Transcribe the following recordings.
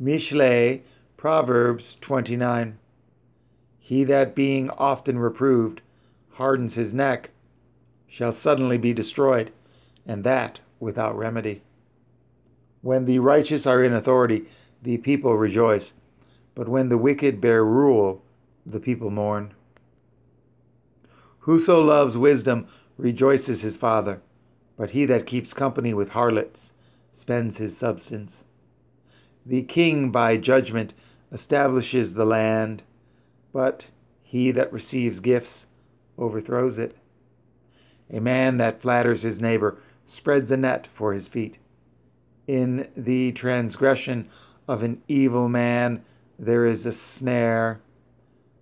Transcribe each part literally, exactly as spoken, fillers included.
Mishle, Proverbs twenty-nine. He that being often reproved hardens his neck shall suddenly be destroyed, and that without remedy. When the righteous are in authority, the people rejoice, but when the wicked bear rule, the people mourn. Whoso loves wisdom rejoices his father, but he that keeps company with harlots spends his substance. The king by judgment establishes the land, but he that receives gifts overthrows it. A man that flatters his neighbor spreads a net for his feet. In the transgression of an evil man there is a snare,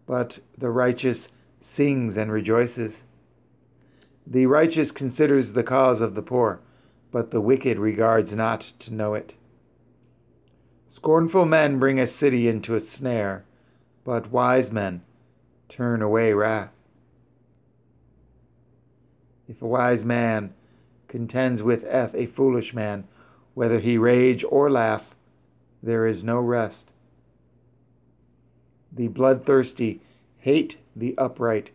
but the righteous sings and rejoices. The righteous considers the cause of the poor, but the wicked regards not to know it. Scornful men bring a city into a snare, but wise men turn away wrath. If a wise man contends with a foolish man, whether he rage or laugh, there is no rest. The bloodthirsty hate the upright,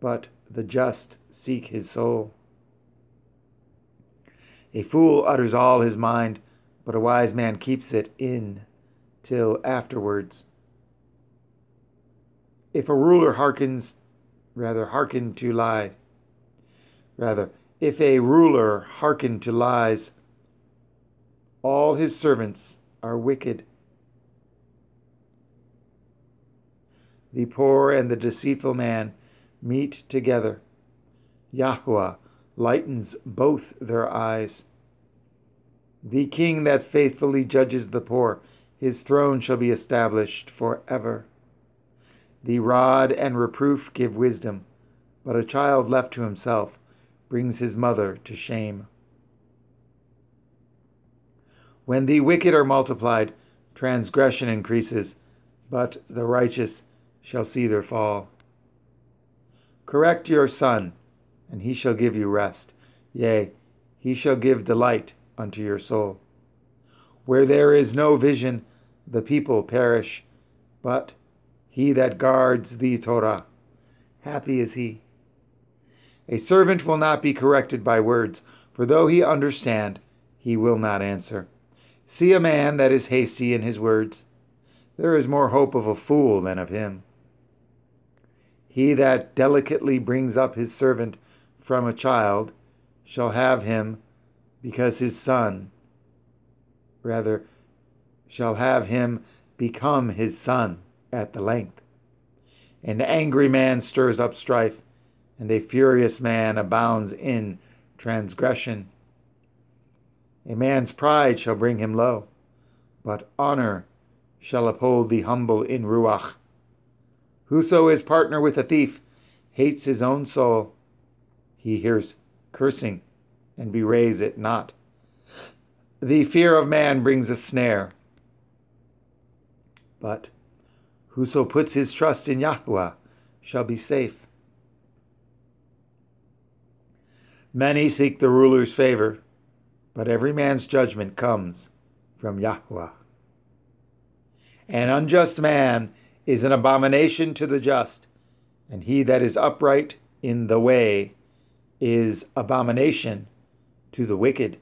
but the just seek his soul. A fool utters all his mind, but a wise man keeps it in till afterwards. If a ruler hearkens, rather hearken to lies, rather, if a ruler hearken to lies, all his servants are wicked. The poor and the deceitful man meet together. Yahuwah lightens both their eyes. The king that faithfully judges the poor, his throne shall be established forever. The rod and reproof give wisdom, but a child left to himself brings his mother to shame. When the wicked are multiplied, transgression increases, but the righteous shall see their fall. Correct your son, and he shall give you rest. Yea, he shall give delight unto your soul. Where there is no vision, the people perish, but he that guards the Torah, happy is he. A servant will not be corrected by words, for though he understand, he will not answer. See a man that is hasty in his words. There is more hope of a fool than of him. He that delicately brings up his servant from a child shall have him because his son, rather, shall have him become his son at the length. An angry man stirs up strife, and a furious man abounds in transgression. A man's pride shall bring him low, but honor shall uphold the humble in Ruach. Whoso is partner with a thief hates his own soul. He hears cursing and berays it not. The fear of man brings a snare, but whoso puts his trust in Yahuwah shall be safe. Many seek the ruler's favor, but every man's judgment comes from Yahuwah. An unjust man is an abomination to the just, and he that is upright in the way is abomination to the wicked.